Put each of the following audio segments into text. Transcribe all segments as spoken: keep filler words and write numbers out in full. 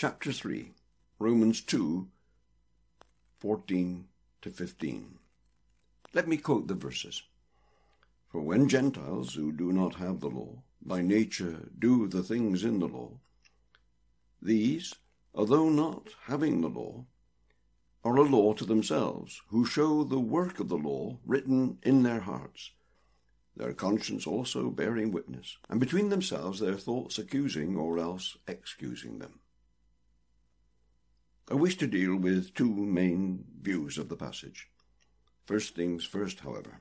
Chapter three, Romans two, fourteen to fifteen. Let me quote the verses. For when Gentiles who do not have the law, by nature do the things in the law, these, although not having the law, are a law to themselves, who show the work of the law written in their hearts, their conscience also bearing witness, and between themselves their thoughts accusing or else excusing them. I wish to deal with two main views of the passage. First things first, however.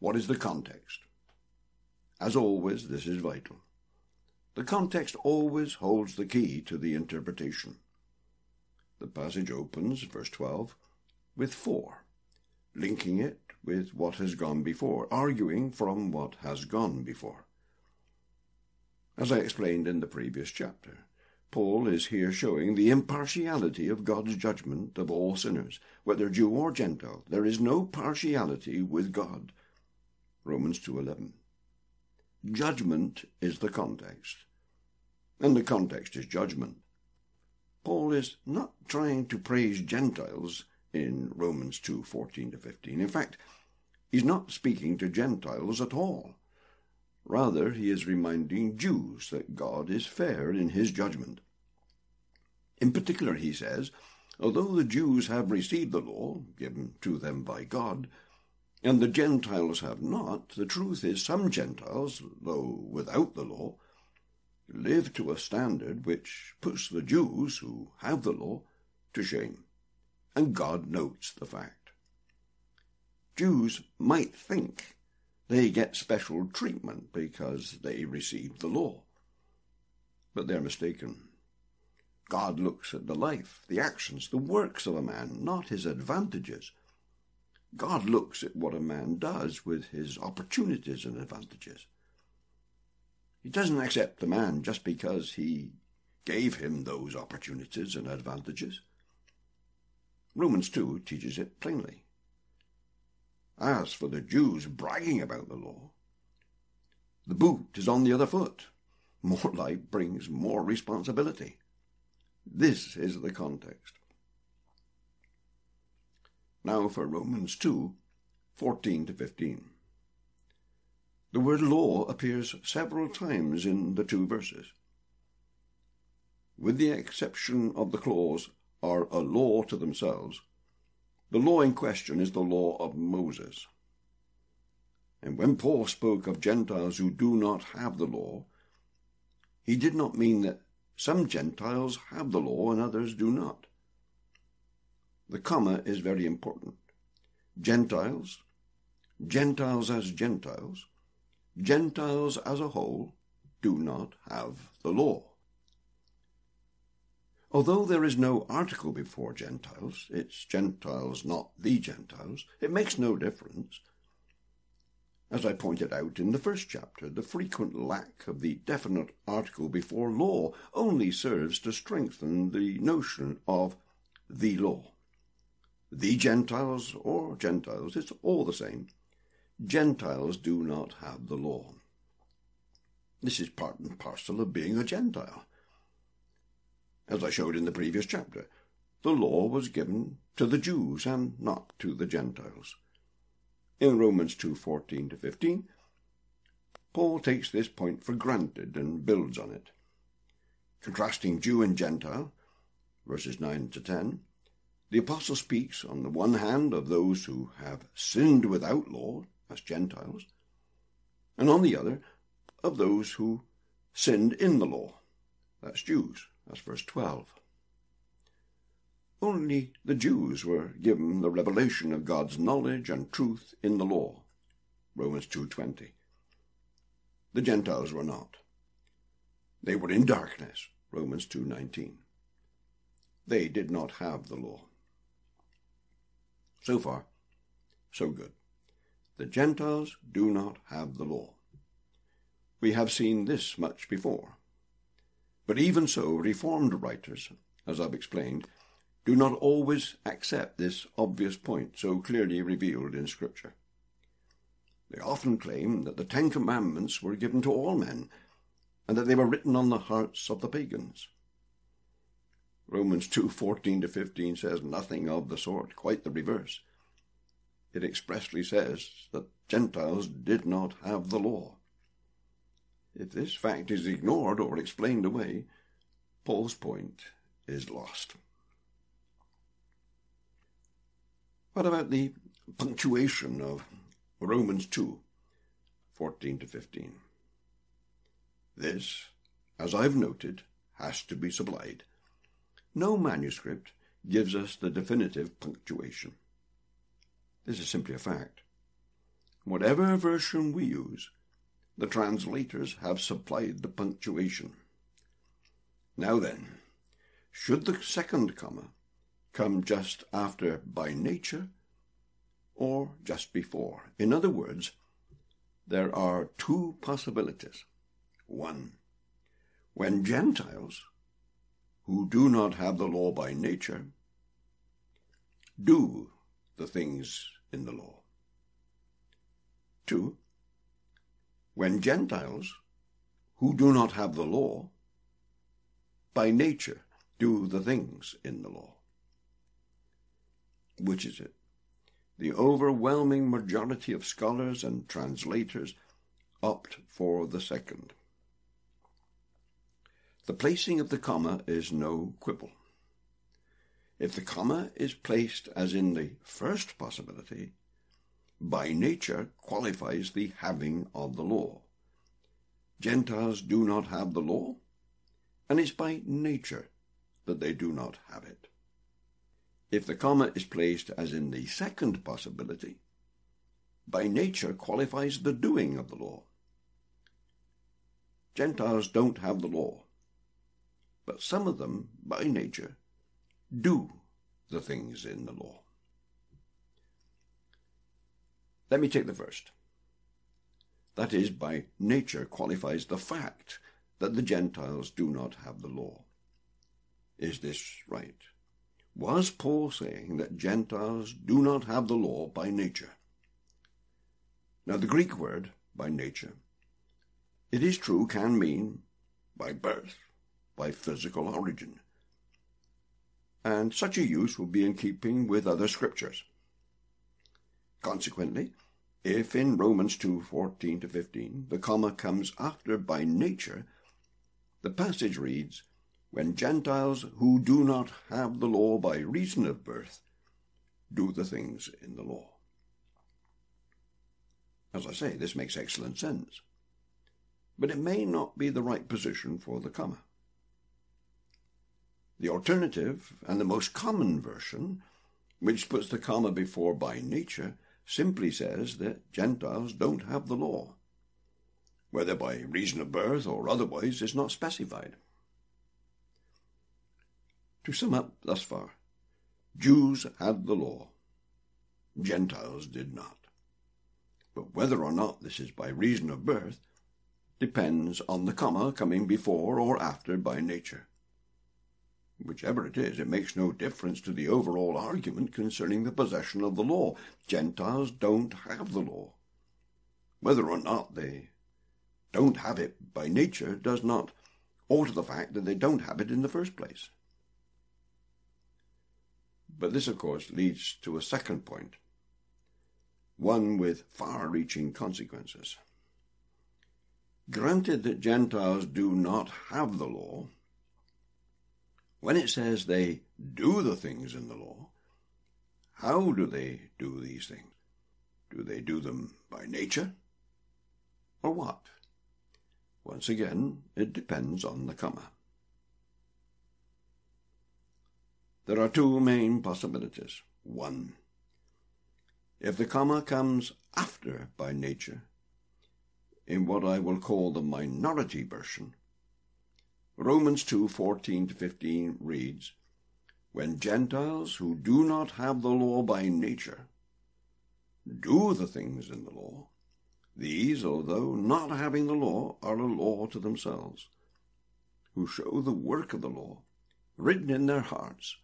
What is the context? As always, this is vital. The context always holds the key to the interpretation. The passage opens, verse twelve, with for, linking it with what has gone before, arguing from what has gone before. As I explained in the previous chapter, Paul is here showing the impartiality of God's judgment of all sinners, whether Jew or Gentile. There is no partiality with God. Romans two eleven. Judgment is the context, and the context is judgment. Paul is not trying to praise Gentiles in Romans two, fourteen to fifteen. In fact, he's not speaking to Gentiles at all. Rather, he is reminding Jews that God is fair in his judgment. In particular, he says, although the Jews have received the law given to them by God, and the Gentiles have not, the truth is some Gentiles, though without the law, live to a standard which puts the Jews, who have the law, to shame. And God notes the fact. Jews might think they get special treatment because they received the law, but they're mistaken. God looks at the life, the actions, the works of a man, not his advantages. God looks at what a man does with his opportunities and advantages. He doesn't accept the man just because he gave him those opportunities and advantages. Romans two teaches it plainly. As for the Jews bragging about the law, the boot is on the other foot. More light brings more responsibility. This is the context. Now for Romans two, fourteen to fifteen. The word law appears several times in the two verses. With the exception of the clause, are a law to themselves, the law in question is the law of Moses. And when Paul spoke of Gentiles who do not have the law, he did not mean that some Gentiles have the law and others do not. The comma is very important. Gentiles, Gentiles as Gentiles, Gentiles as a whole do not have the law. Although there is no article before Gentiles, it's Gentiles, not the Gentiles, it makes no difference. As I pointed out in the first chapter, the frequent lack of the definite article before law only serves to strengthen the notion of the law. The Gentiles or Gentiles, it's all the same. Gentiles do not have the law. This is part and parcel of being a Gentile. As I showed in the previous chapter, the law was given to the Jews and not to the Gentiles. In Romans two, fourteen to fifteen, Paul takes this point for granted and builds on it. Contrasting Jew and Gentile, verses nine to ten, the Apostle speaks on the one hand of those who have sinned without law, as Gentiles, and on the other of those who sinned in the law, that's Jews, that's verse twelve. Only the Jews were given the revelation of God's knowledge and truth in the law, Romans two twenty. The Gentiles were not. They were in darkness, Romans two nineteen. They did not have the law. So far, so good. The Gentiles do not have the law. We have seen this much before. But even so, Reformed writers, as I've explained, do not always accept this obvious point so clearly revealed in Scripture. They often claim that the Ten Commandments were given to all men, and that they were written on the hearts of the pagans, Romans two, fourteen to fifteen says nothing of the sort, quite the reverse. It expressly says that Gentiles did not have the law. If this fact is ignored or explained away, Paul's point is lost. What about the punctuation of Romans two, fourteen to fifteen? This, as I've noted, has to be supplied. No manuscript gives us the definitive punctuation. This is simply a fact. Whatever version we use, the translators have supplied the punctuation. Now then, should the second comma come just after by nature or just before? In other words, there are two possibilities. One, when Gentiles, who do not have the law by nature, do the things in the law. Two, when Gentiles, who do not have the law, by nature do the things in the law. Which is it? The overwhelming majority of scholars and translators opt for the second. The placing of the comma is no quibble. If the comma is placed as in the first possibility, by nature qualifies the having of the law. Gentiles do not have the law, and it's by nature that they do not have it. If the comma is placed as in the second possibility, by nature qualifies the doing of the law. Gentiles don't have the law, but some of them, by nature, do the things in the law. Let me take the first. That is, by nature qualifies the fact that the Gentiles do not have the law. Is this right? Was Paul saying that Gentiles do not have the law by nature? Now, the Greek word, by nature, it is true, can mean by birth, by physical origin. And such a use would be in keeping with other scriptures. Consequently, if in Romans two, fourteen to fifteen, the comma comes after by nature, the passage reads, when Gentiles who do not have the law by reason of birth do the things in the law. As I say, this makes excellent sense, but it may not be the right position for the comma. The alternative and the most common version, which puts the comma before by nature, simply says that Gentiles don't have the law, whether by reason of birth or otherwise is not specified. To sum up thus far, Jews had the law, Gentiles did not. But whether or not this is by reason of birth depends on the comma coming before or after by nature. Whichever it is, it makes no difference to the overall argument concerning the possession of the law. Gentiles don't have the law. Whether or not they don't have it by nature does not alter the fact that they don't have it in the first place. But this, of course, leads to a second point, one with far-reaching consequences. Granted that Gentiles do not have the law, when it says they do the things in the law, how do they do these things? Do they do them by nature, or what? Once again, it depends on the comma. There are two main possibilities. One, if the comma comes after by nature, in what I will call the minority version, Romans two, fourteen to fifteen reads, when Gentiles who do not have the law by nature do the things in the law, these, although not having the law, are a law to themselves, who show the work of the law written in their hearts,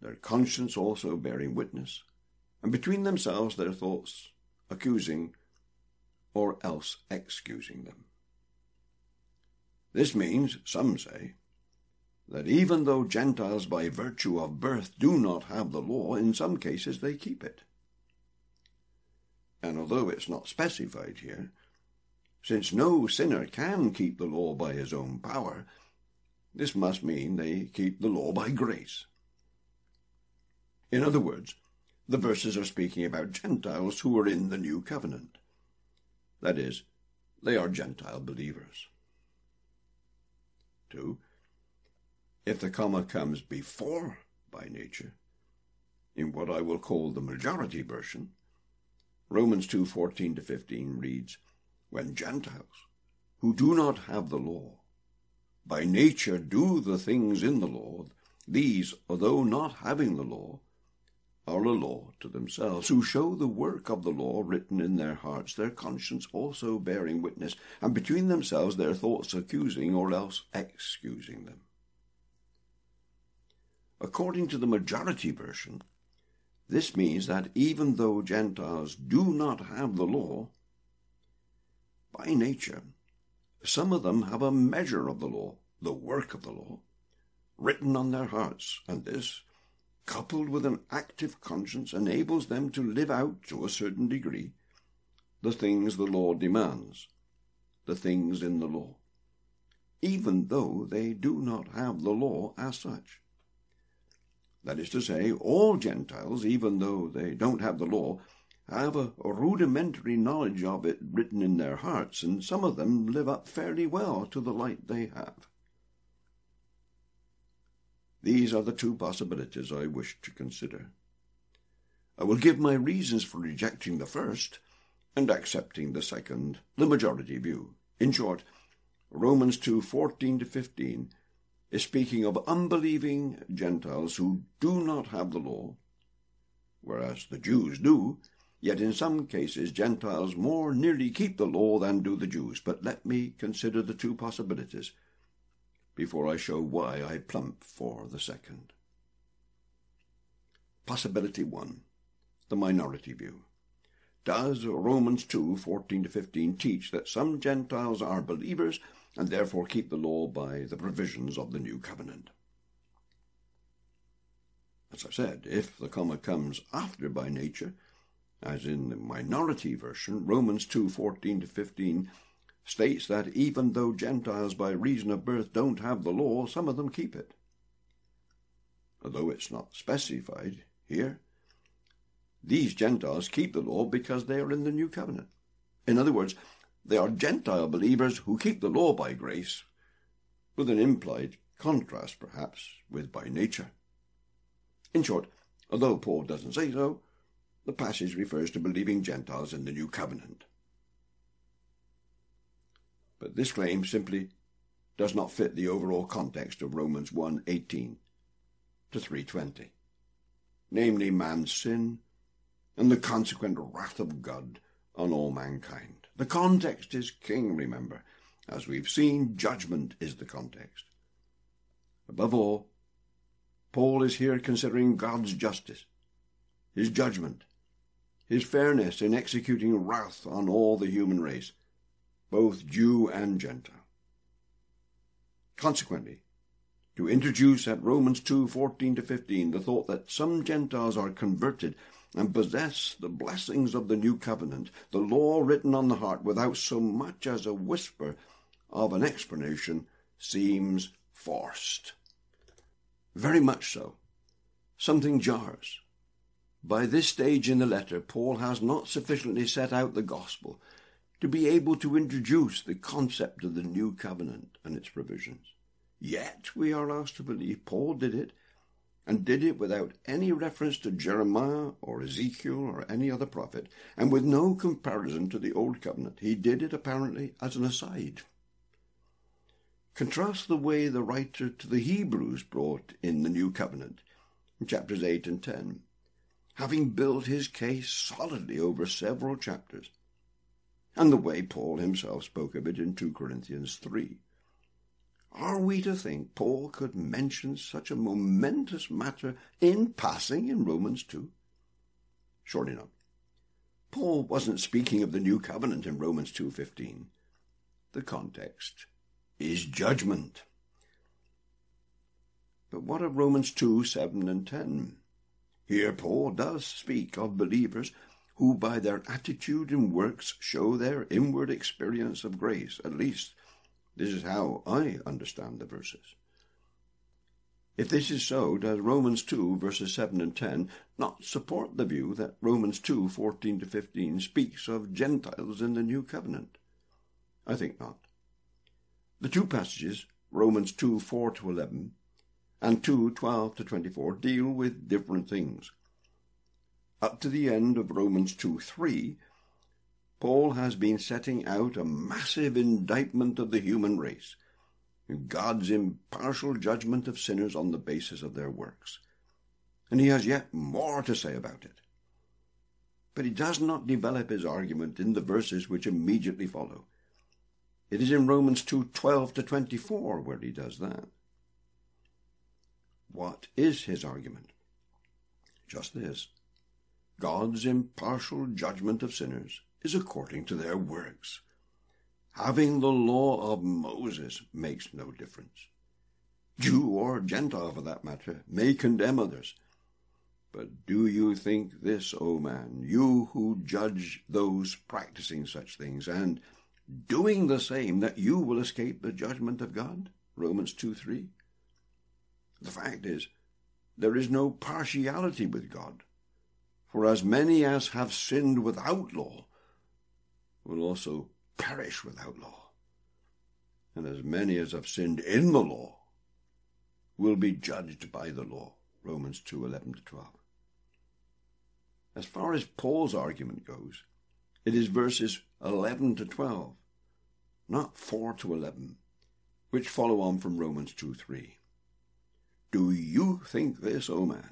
their conscience also bearing witness, and between themselves their thoughts accusing or else excusing them. This means, some say, that even though Gentiles by virtue of birth do not have the law, in some cases they keep it. And although it's not specified here, since no sinner can keep the law by his own power, this must mean they keep the law by grace. In other words, the verses are speaking about Gentiles who are in the new covenant. That is, they are Gentile believers. Two, if the comma comes before by nature, in what I will call the majority version, Romans two fourteen to fifteen reads, "When Gentiles, who do not have the law, by nature do the things in the law, these, although not having the law, are a law to themselves, who show the work of the law written in their hearts, their conscience also bearing witness, and between themselves their thoughts accusing or else excusing them." According to the majority version, this means that even though Gentiles do not have the law, by nature, some of them have a measure of the law, the work of the law, written on their hearts, and this, coupled with an active conscience, enables them to live out, to a certain degree, the things the law demands, the things in the law, even though they do not have the law as such. That is to say, all Gentiles, even though they don't have the law, have a rudimentary knowledge of it written in their hearts, and some of them live up fairly well to the light they have. These are the two possibilities I wish to consider. I will give my reasons for rejecting the first and accepting the second, the majority view. In short, Romans two fourteen to fifteen is speaking of unbelieving Gentiles who do not have the law, whereas the Jews do, yet in some cases Gentiles more nearly keep the law than do the Jews. But let me consider the two possibilities before I show why I plump for the second. Possibility one, the minority view. Does Romans two fourteen to fifteen teach that some Gentiles are believers and therefore keep the law by the provisions of the new covenant? As I said, if the comma comes after by nature, as in the minority version, Romans two fourteen to fifteen states that even though Gentiles by reason of birth don't have the law, some of them keep it. Although it's not specified here, these Gentiles keep the law because they are in the new covenant. In other words, they are Gentile believers who keep the law by grace, with an implied contrast, perhaps, with by nature. In short, although Paul doesn't say so, the passage refers to believing Gentiles in the new covenant. But this claim simply does not fit the overall context of Romans one eighteen to three twenty, namely man's sin and the consequent wrath of God on all mankind. The context is king, remember. As we've seen, judgment is the context. Above all, Paul is here considering God's justice, his judgment, his fairness in executing wrath on all the human race, both Jew and Gentile. Consequently, to introduce at Romans two fourteen to fifteen the thought that some Gentiles are converted and possess the blessings of the new covenant, the law written on the heart, without so much as a whisper of an explanation, seems forced. Very much so. Something jars. By this stage in the letter, Paul has not sufficiently set out the gospel to be able to introduce the concept of the new covenant and its provisions. Yet we are asked to believe Paul did it, and did it without any reference to Jeremiah or Ezekiel or any other prophet, and with no comparison to the old covenant. He did it apparently as an aside. Contrast the way the writer to the Hebrews brought in the new covenant, in chapters eight and ten, having built his case solidly over several chapters, and the way Paul himself spoke of it in two Corinthians three. Are we to think Paul could mention such a momentous matter in passing in Romans two? Surely not. Paul wasn't speaking of the new covenant in Romans two fifteen. The context is judgment. But what of Romans two, seven and ten? Here Paul does speak of believers who by their attitude and works show their inward experience of grace. At least, this is how I understand the verses. If this is so, does Romans two, verses seven and ten not support the view that Romans two, fourteen to fifteen speaks of Gentiles in the New Covenant? I think not. The two passages, Romans two, four to eleven, and two, twelve to twenty-four, deal with different things. Up to the end of Romans two, three, Paul has been setting out a massive indictment of the human race, God's impartial judgment of sinners on the basis of their works. And he has yet more to say about it. But he does not develop his argument in the verses which immediately follow. It is in Romans two, twelve to twenty-four where he does that. What is his argument? Just this. God's impartial judgment of sinners is according to their works. Having the law of Moses makes no difference. Jew or Gentile, for that matter, may condemn others. But do you think this, O man, you who judge those practicing such things and doing the same, that you will escape the judgment of God? Romans two, three. The fact is, there is no partiality with God. For as many as have sinned without law will also perish without law, and as many as have sinned in the law will be judged by the law, Romans two, eleven to twelve. As far as Paul's argument goes, it is verses eleven to twelve, not four to eleven, which follow on from Romans two, three. Do you think this, O man,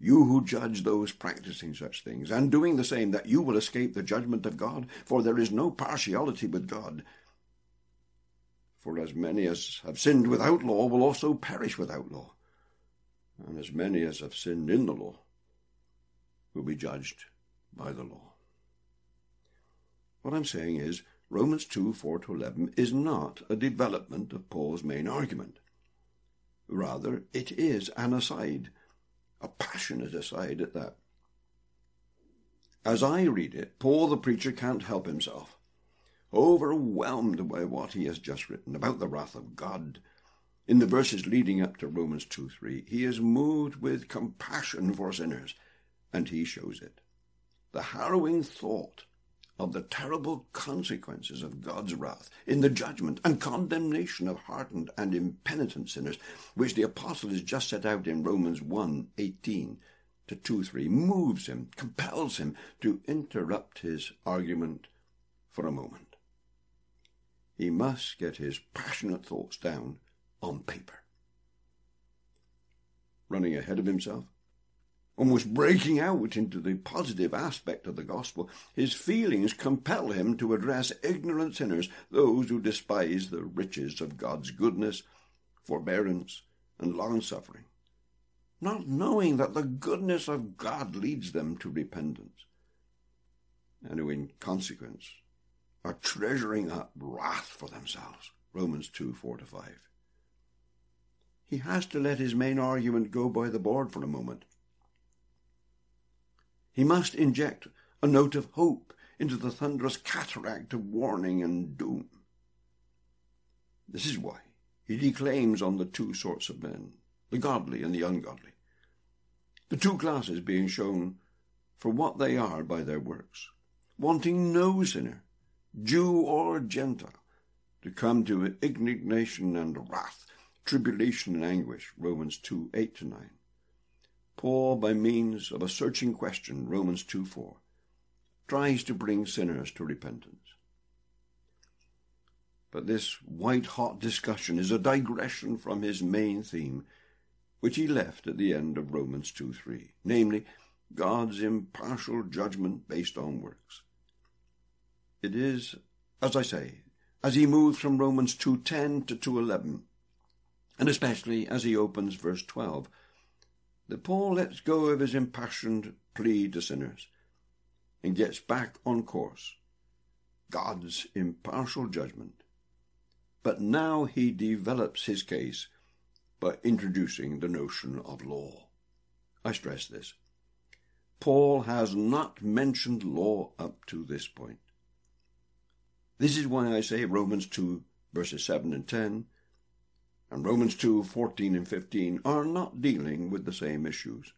you who judge those practicing such things, and doing the same, that you will escape the judgment of God? For there is no partiality with God. For as many as have sinned without law will also perish without law, and as many as have sinned in the law will be judged by the law. What I'm saying is, Romans two, four to eleven is not a development of Paul's main argument. Rather, it is an aside, a passionate aside at that. As I read it, Paul the preacher can't help himself. Overwhelmed by what he has just written about the wrath of God, in the verses leading up to Romans two, three, he is moved with compassion for sinners, and he shows it. The harrowing thought of the terrible consequences of God's wrath in the judgment and condemnation of hardened and impenitent sinners, which the apostle has just set out in Romans one, eighteen to two, three, moves him, compels him to interrupt his argument for a moment. He must get his passionate thoughts down on paper. Running ahead of himself, almost breaking out into the positive aspect of the gospel, his feelings compel him to address ignorant sinners, those who despise the riches of God's goodness, forbearance, and long-suffering, not knowing that the goodness of God leads them to repentance, and who in consequence are treasuring up wrath for themselves, Romans two, four to five. He has to let his main argument go by the board for a moment. He must inject a note of hope into the thunderous cataract of warning and doom. This is why he declaims on the two sorts of men, the godly and the ungodly, the two classes being shown for what they are by their works, wanting no sinner, Jew or Gentile, to come to indignation and wrath, tribulation and anguish, Romans two, eight to nine. Paul, by means of a searching question, Romans two, four, tries to bring sinners to repentance. But this white-hot discussion is a digression from his main theme, which he left at the end of Romans two, three, namely, God's impartial judgment based on works. It is, as I say, as he moves from Romans two, ten to two, eleven, and especially as he opens verse twelve, that Paul lets go of his impassioned plea to sinners and gets back on course, God's impartial judgment. But now he develops his case by introducing the notion of law. I stress this. Paul has not mentioned law up to this point. This is why I say Romans two, verses seven and ten, and Romans two, fourteen and fifteen are not dealing with the same issues.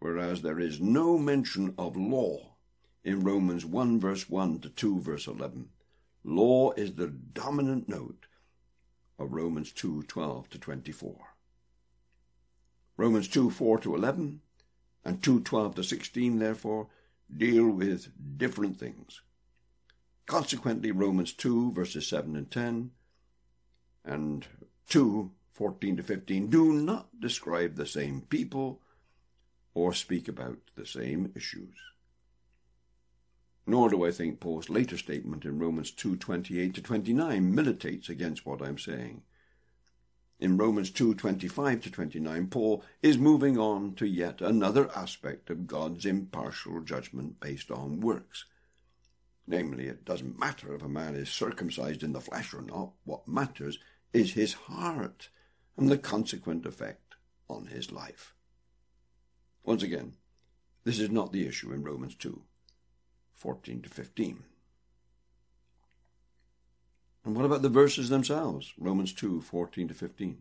Whereas there is no mention of law in Romans one, verse one to two, verse eleven. Law is the dominant note of Romans two, twelve to twenty-four. Romans two, four to eleven and two, twelve to sixteen, therefore, deal with different things. Consequently, Romans two, verses seven and ten, and two, fourteen to fifteen, do not describe the same people or speak about the same issues. Nor do I think Paul's later statement in Romans two, twenty-eight to twenty-nine militates against what I'm saying. In Romans two, twenty-five to twenty-nine, Paul is moving on to yet another aspect of God's impartial judgment based on works. Namely, it doesn't matter if a man is circumcised in the flesh or not. What matters is his heart and the consequent effect on his life. Once again, this is not the issue in Romans two, fourteen to fifteen. And what about the verses themselves, Romans two, fourteen to fifteen?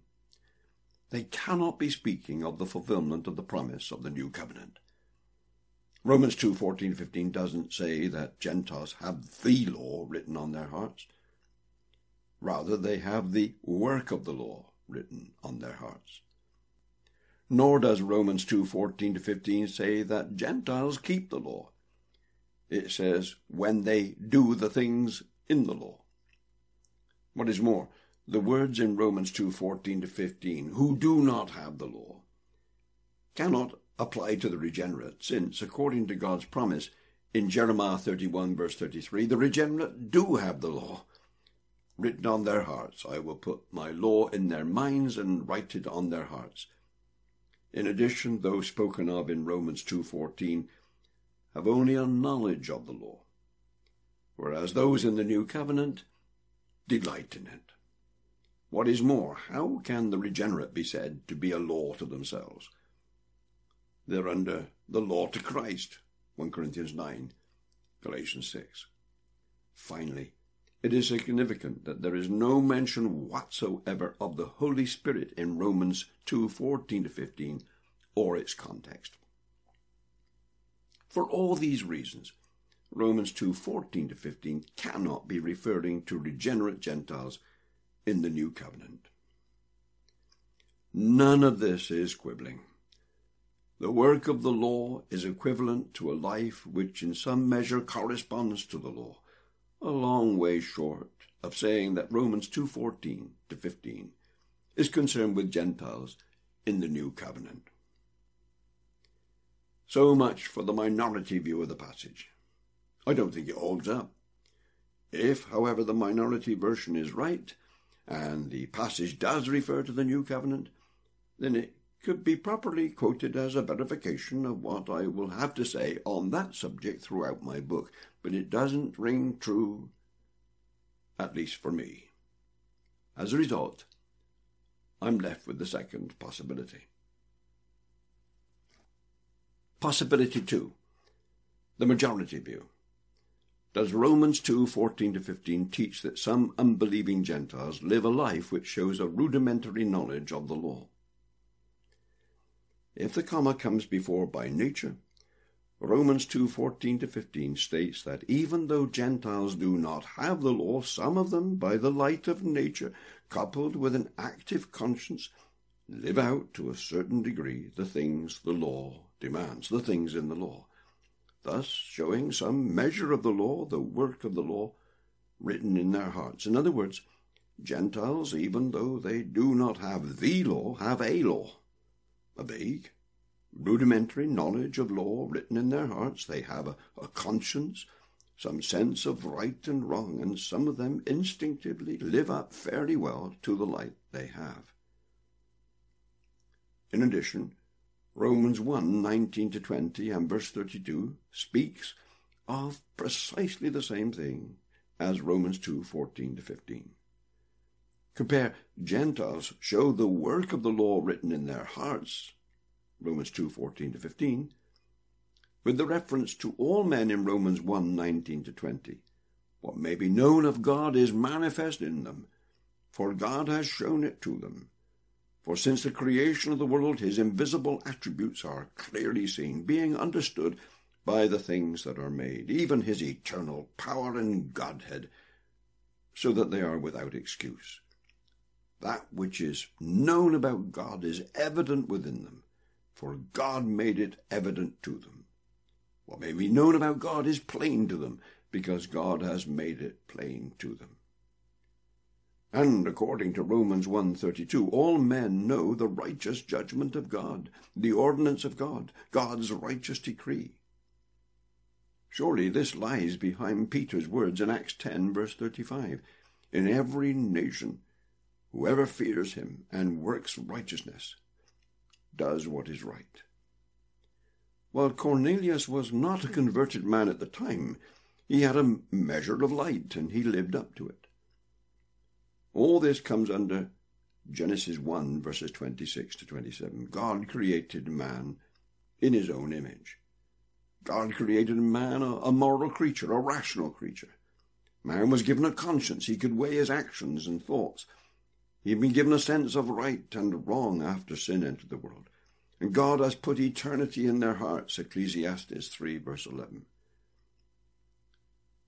They cannot be speaking of the fulfillment of the promise of the new covenant. Romans two, fourteen to fifteen doesn't say that Gentiles have the law written on their hearts. Rather, they have the work of the law written on their hearts. Nor does Romans two, fourteen to fifteen say that Gentiles keep the law. It says, when they do the things in the law. What is more, the words in Romans two, fourteen to fifteen, who do not have the law, cannot apply to the regenerate, since, according to God's promise, in Jeremiah thirty-one, verse thirty-three, the regenerate do have the law written on their hearts. I will put my law in their minds and write it on their hearts. In addition, those spoken of in Romans two, fourteen have only a knowledge of the law, whereas those in the new covenant delight in it. What is more, how can the regenerate be said to be a law to themselves? They're under the law to Christ, First Corinthians nine, Galatians six. Finally, it is significant that there is no mention whatsoever of the Holy Spirit in Romans two, fourteen to fifteen, or its context. For all these reasons, Romans two, fourteen to fifteen cannot be referring to regenerate Gentiles in the new covenant. None of this is quibbling. The work of the law is equivalent to a life which in some measure corresponds to the law, a long way short of saying that Romans two, fourteen to fifteen is concerned with Gentiles in the new covenant. So much for the minority view of the passage. I don't think it holds up. If, however, the minority version is right, and the passage does refer to the new covenant, then it could be properly quoted as a verification of what I will have to say on that subject throughout my book, but it doesn't ring true, at least for me. As a result, I'm left with the second possibility. Possibility two, the majority view. Does Romans two, fourteen to fifteen teach that some unbelieving Gentiles live a life which shows a rudimentary knowledge of the law? If the comma comes before by nature, Romans two, fourteen to fifteen states that even though Gentiles do not have the law, some of them, by the light of nature, coupled with an active conscience, live out to a certain degree the things the law demands, the things in the law, thus showing some measure of the law, the work of the law, written in their hearts. In other words, Gentiles, even though they do not have the law, have a law. A vague, rudimentary knowledge of law written in their hearts. They have a, a conscience, some sense of right and wrong, and some of them instinctively live up fairly well to the light they have. In addition, Romans one, nineteen to twenty and verse thirty-two speaks of precisely the same thing as Romans two, fourteen to fifteen. Compare, Gentiles show the work of the law written in their hearts, Romans two, fourteen to fifteen, with the reference to all men in Romans one, nineteen to twenty. What may be known of God is manifest in them, for God has shown it to them. For since the creation of the world, his invisible attributes are clearly seen, being understood by the things that are made, even his eternal power and Godhead, so that they are without excuse. That which is known about God is evident within them, for God made it evident to them. What may be known about God is plain to them, because God has made it plain to them. And according to Romans one thirty-two, all men know the righteous judgment of God, the ordinance of God, God's righteous decree. Surely this lies behind Peter's words in Acts ten, verse thirty-five. In every nation, whoever fears him and works righteousness does what is right. While Cornelius was not a converted man at the time, he had a measure of light, and he lived up to it. All this comes under Genesis one, verses twenty-six to twenty-seven. God created man in his own image. God created man a moral creature, a rational creature. Man was given a conscience. He could weigh his actions and thoughts. He had been given a sense of right and wrong after sin entered the world. And God has put eternity in their hearts, Ecclesiastes three, verse eleven.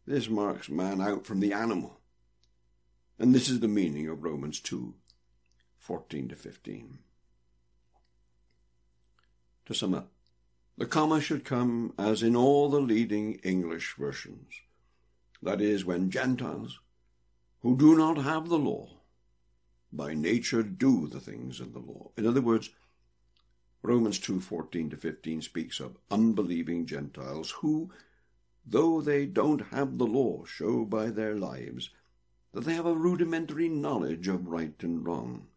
This marks man out from the animal. And this is the meaning of Romans two, fourteen to fifteen. To sum up, the comma should come as in all the leading English versions. That is, when Gentiles, who do not have the law, by nature do the things of the law. In other words, Romans two, fourteen to fifteen speaks of unbelieving Gentiles who, though they don't have the law, show by their lives that they have a rudimentary knowledge of right and wrong,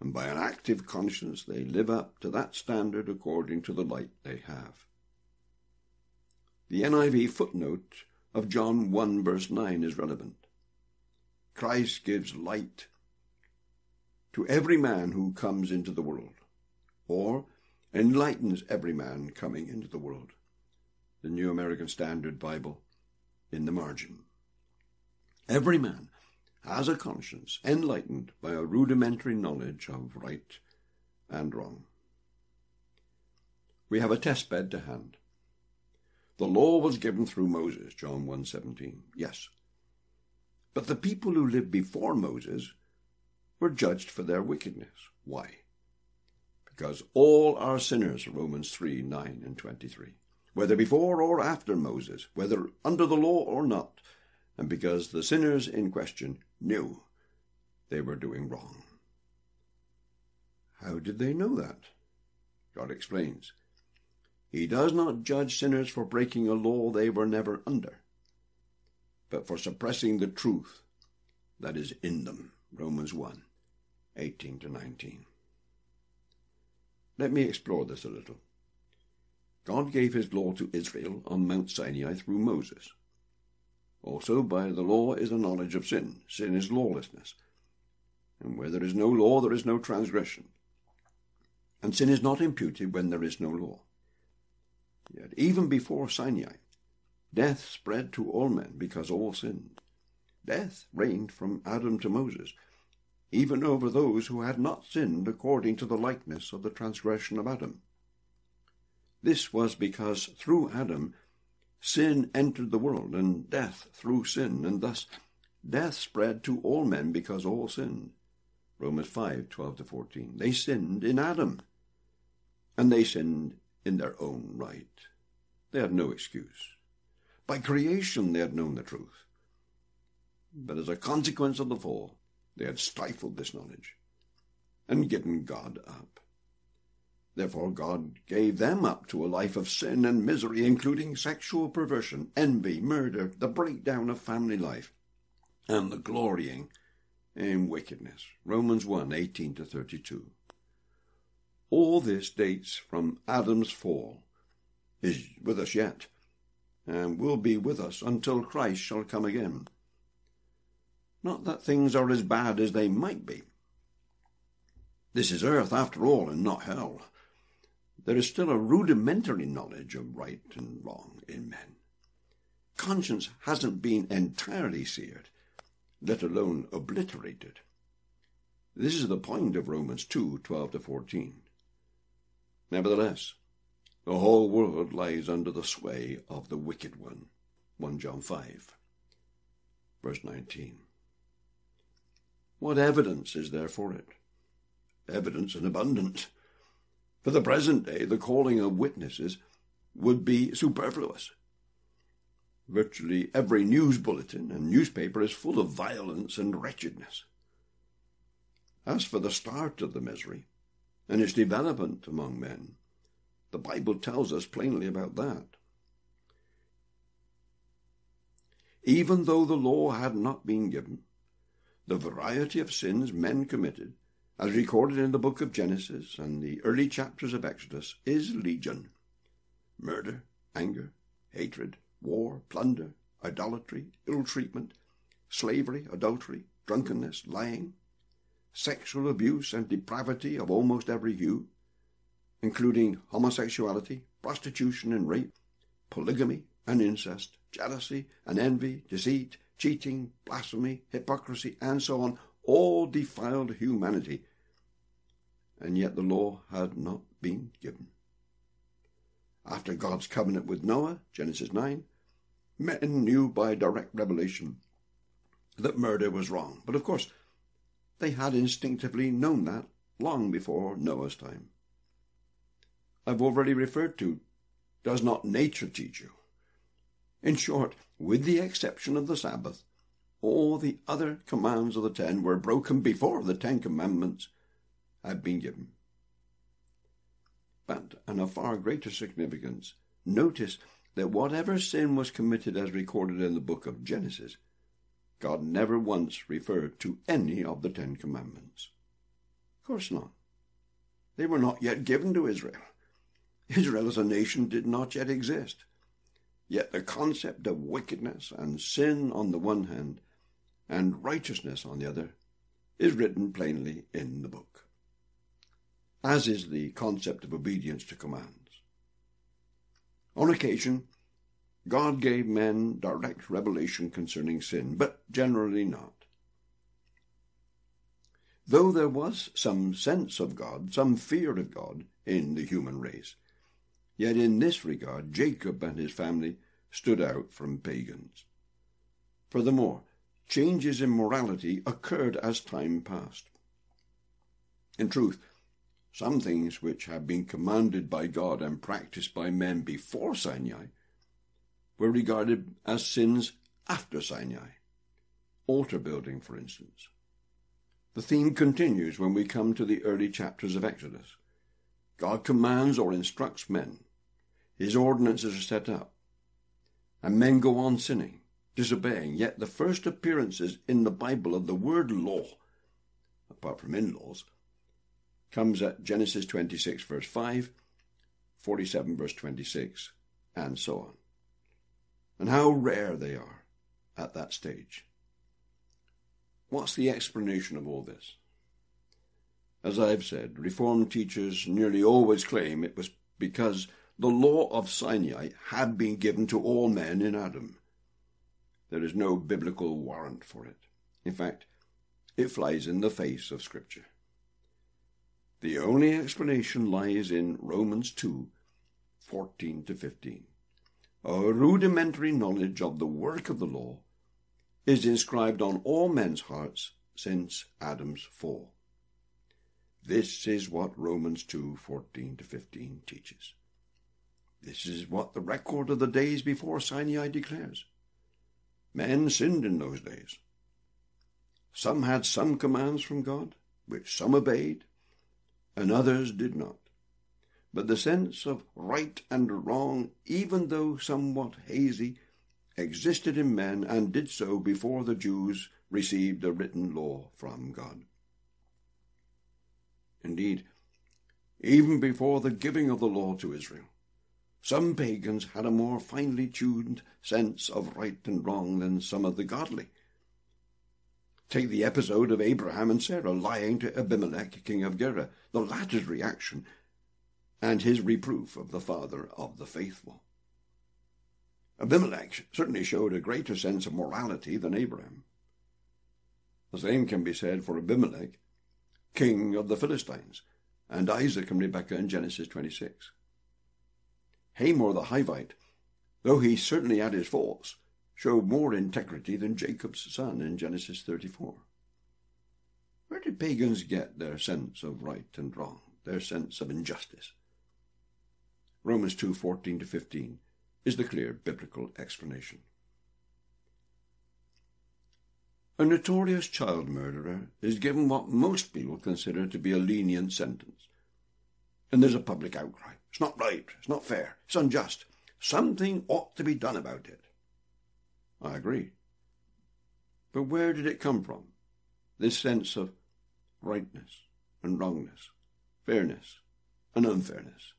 and by an active conscience they live up to that standard according to the light they have. The N I V footnote of John one verse nine is relevant. Christ gives light to every man who comes into the world, or enlightens every man coming into the world. The New American Standard Bible in the margin. Every man has a conscience enlightened by a rudimentary knowledge of right and wrong. We have a testbed to hand. The law was given through Moses, John one seventeen, yes. But the people who lived before Moses were judged for their wickedness. Why? Because all are sinners, Romans three, nine and twenty-three, whether before or after Moses, whether under the law or not, and because the sinners in question knew they were doing wrong. How did they know that? God explains. He does not judge sinners for breaking a law they were never under, but for suppressing the truth that is in them, Romans one, eighteen to nineteen. Let me explore this a little. God gave his law to Israel on Mount Sinai through Moses. Also, by the law is the knowledge of sin. Sin is lawlessness. And where there is no law, there is no transgression. And sin is not imputed when there is no law. Yet, even before Sinai, death spread to all men because all sinned. Death reigned from Adam to Moses, even over those who had not sinned according to the likeness of the transgression of Adam. This was because through Adam, sin entered the world, and death through sin, and thus death spread to all men because all sinned. Romans five, twelve to fourteen. They sinned in Adam, and they sinned in their own right. They had no excuse. By creation they had known the truth, but as a consequence of the fall, they had stifled this knowledge and given God up. Therefore God gave them up to a life of sin and misery, including sexual perversion, envy, murder, the breakdown of family life, and the glorying in wickedness. Romans one, eighteen to thirty-two. All this dates from Adam's fall, is with us yet, and will be with us until Christ shall come again. Not that things are as bad as they might be. This is earth, after all, and not hell. There is still a rudimentary knowledge of right and wrong in men. Conscience hasn't been entirely seared, let alone obliterated. This is the point of Romans two, twelve to fourteen. Nevertheless, the whole world lies under the sway of the wicked one. First John five, verse nineteen. What evidence is there for it? Evidence in abundance. For the present day, the calling of witnesses would be superfluous. Virtually every news bulletin and newspaper is full of violence and wretchedness. As for the start of the misery and its development among men, the Bible tells us plainly about that. Even though the law had not been given, the variety of sins men committed, as recorded in the book of Genesis and the early chapters of Exodus, is legion. Murder, anger, hatred, war, plunder, idolatry, ill-treatment, slavery, adultery, drunkenness, lying, sexual abuse and depravity of almost every hue, including homosexuality, prostitution and rape, polygamy and incest, jealousy and envy, deceit, cheating, blasphemy, hypocrisy, and so on, all defiled humanity, and yet the law had not been given. After God's covenant with Noah, Genesis nine, men knew by direct revelation that murder was wrong, but of course they had instinctively known that long before Noah's time. I've already referred to, does not nature teach you? In short, with the exception of the Sabbath, all the other commands of the Ten were broken before the Ten Commandments had been given. But, and of far greater significance, notice that whatever sin was committed as recorded in the book of Genesis, God never once referred to any of the Ten Commandments. Of course not. They were not yet given to Israel. Israel as a nation did not yet exist. Yet the concept of wickedness and sin on the one hand, and righteousness on the other, is written plainly in the book, as is the concept of obedience to commands. On occasion, God gave men direct revelation concerning sin, but generally not. Though there was some sense of God, some fear of God in the human race, yet in this regard, Jacob and his family stood out from pagans. Furthermore, changes in morality occurred as time passed. In truth, some things which had been commanded by God and practiced by men before Sinai were regarded as sins after Sinai, altar building, for instance. The theme continues when we come to the early chapters of Exodus. God commands or instructs men. His ordinances are set up, and men go on sinning, disobeying, yet the first appearances in the Bible of the word law, apart from in-laws, comes at Genesis twenty-six, verse five, forty-seven, verse twenty-six, and so on. And how rare they are at that stage. What's the explanation of all this? As I've said, Reformed teachers nearly always claim it was because the law of Sinai had been given to all men in Adam. There is no biblical warrant for it. In fact, it flies in the face of Scripture. The only explanation lies in Romans two, fourteen to fifteen. A rudimentary knowledge of the work of the law is inscribed on all men's hearts since Adam's fall. This is what Romans two, fourteen to fifteen teaches. This is what the record of the days before Sinai declares. Men sinned in those days. Some had some commands from God, which some obeyed, and others did not. But the sense of right and wrong, even though somewhat hazy, existed in men and did so before the Jews received a written law from God. Indeed, even before the giving of the law to Israel, some pagans had a more finely tuned sense of right and wrong than some of the godly. Take the episode of Abraham and Sarah lying to Abimelech, king of Gerar, the latter's reaction, and his reproof of the father of the faithful. Abimelech certainly showed a greater sense of morality than Abraham. The same can be said for Abimelech, king of the Philistines, and Isaac and Rebekah in Genesis twenty-six. Hamor the Hivite, though he certainly had his faults, showed more integrity than Jacob's son in Genesis thirty-four. Where did pagans get their sense of right and wrong, their sense of injustice? Romans two, fourteen to fifteen is the clear biblical explanation. A notorious child murderer is given what most people consider to be a lenient sentence. And there's a public outcry. It's not right, it's not fair, it's unjust. Something ought to be done about it. I agree. But where did it come from, this sense of rightness and wrongness, fairness and unfairness?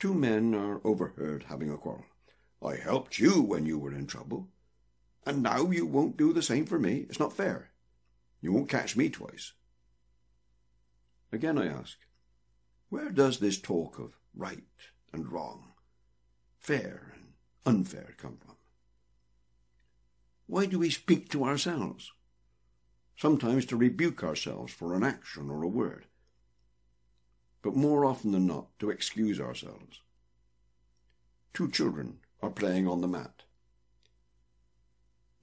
Two men are overheard having a quarrel. I helped you when you were in trouble, and now you won't do the same for me. It's not fair. You won't catch me twice. Again I ask, where does this talk of right and wrong, fair and unfair come from? Why do we speak to ourselves? Sometimes to rebuke ourselves for an action or a word, but more often than not to excuse ourselves. Two children are playing on the mat.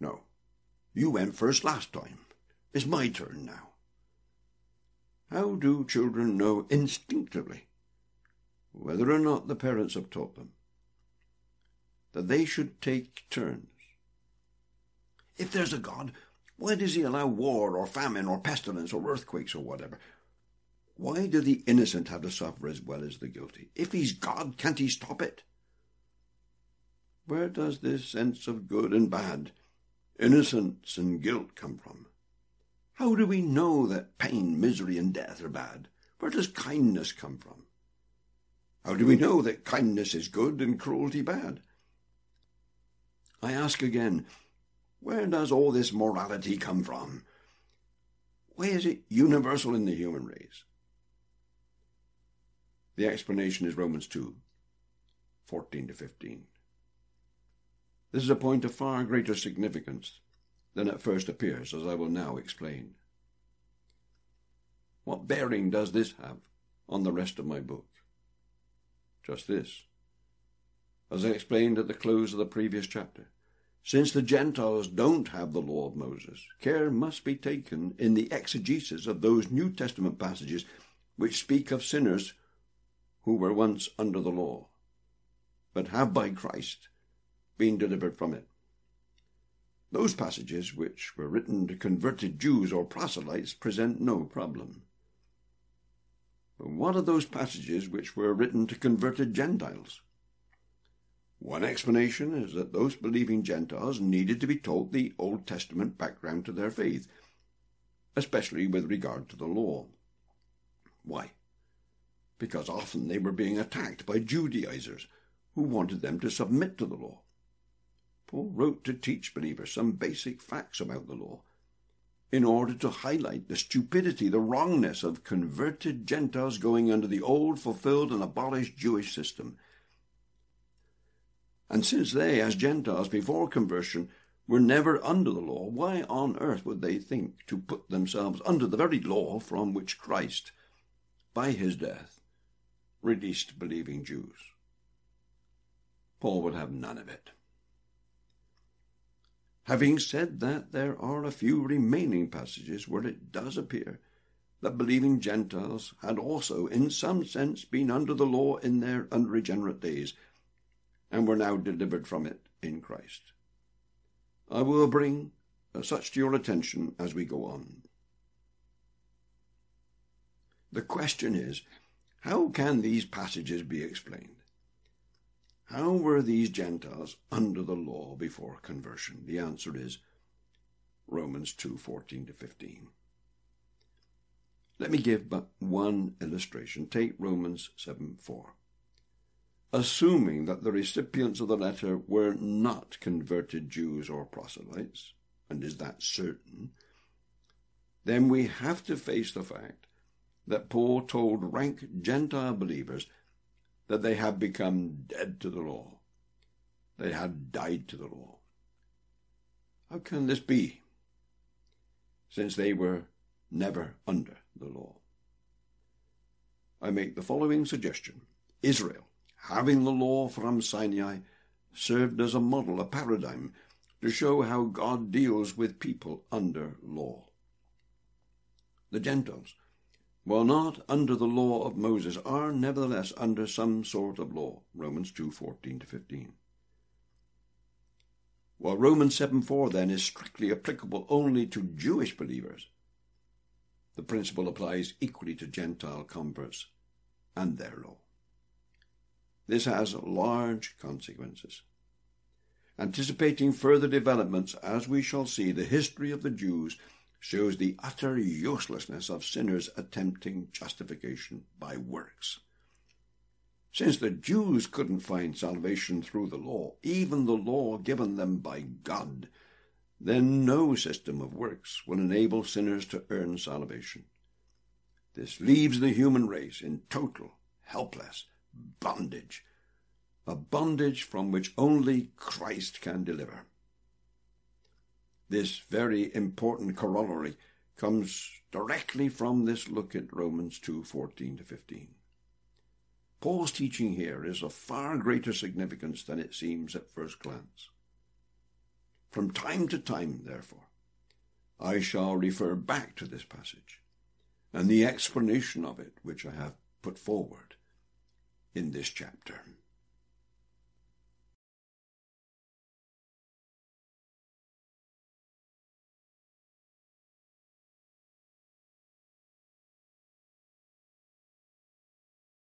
No, you went first last time. It's my turn now. How do children know instinctively, whether or not the parents have taught them, that they should take turns? If there's a God, why does he allow war or famine or pestilence or earthquakes or whatever? Why do the innocent have to suffer as well as the guilty? If he's God, can't he stop it? Where does this sense of good and bad, innocence and guilt come from? How do we know that pain, misery, and death are bad? Where does kindness come from? How do we know that kindness is good and cruelty bad? I ask again, where does all this morality come from? Why is it universal in the human race? The explanation is Romans two, fourteen to fifteen. This is a point of far greater significance than at first appears, as I will now explain. What bearing does this have on the rest of my book? Just this. As I explained at the close of the previous chapter, since the Gentiles don't have the law of Moses, care must be taken in the exegesis of those New Testament passages which speak of sinners who were once under the law, but have by Christ been delivered from it. Those passages which were written to converted Jews or proselytes present no problem. But what are those passages which were written to converted Gentiles? One explanation is that those believing Gentiles needed to be taught the Old Testament background to their faith, especially with regard to the law. Why? Because often they were being attacked by Judaizers who wanted them to submit to the law. Paul wrote to teach believers some basic facts about the law in order to highlight the stupidity, the wrongness of converted Gentiles going under the old, fulfilled, and abolished Jewish system. And since they, as Gentiles before conversion, were never under the law, why on earth would they think to put themselves under the very law from which Christ, by his death, released believing Jews? Paul would have none of it. Having said that, there are a few remaining passages where it does appear that believing Gentiles had also, in some sense, been under the law in their unregenerate days, and were now delivered from it in Christ. I will bring such to your attention as we go on. The question is, how can these passages be explained? How were these Gentiles under the law before conversion? The answer is Romans two, fourteen to fifteen. Let me give but one illustration. Take Romans seven, four. Assuming that the recipients of the letter were not converted Jews or proselytes, and is that certain, then we have to face the fact that Paul told rank Gentile believers that they had become dead to the law. They had died to the law. How can this be, since they were never under the law? I make the following suggestion. Israel, having the law from Sinai, served as a model, a paradigm, to show how God deals with people under law. The Gentiles, while not under the law of Moses, are nevertheless under some sort of law. Romans two fourteen to fifteen. While Romans seven four then is strictly applicable only to Jewish believers, the principle applies equally to Gentile converts and their law. This has large consequences. Anticipating further developments, as we shall see, the history of the Jews shows the utter uselessness of sinners attempting justification by works. Since the Jews couldn't find salvation through the law, even the law given them by God, then no system of works will enable sinners to earn salvation. This leaves the human race in total, helpless bondage, a bondage from which only Christ can deliver. This very important corollary comes directly from this look at Romans two fourteen to fifteen. Paul's teaching here is of far greater significance than it seems at first glance. From time to time, therefore, I shall refer back to this passage and the explanation of it which I have put forward in this chapter.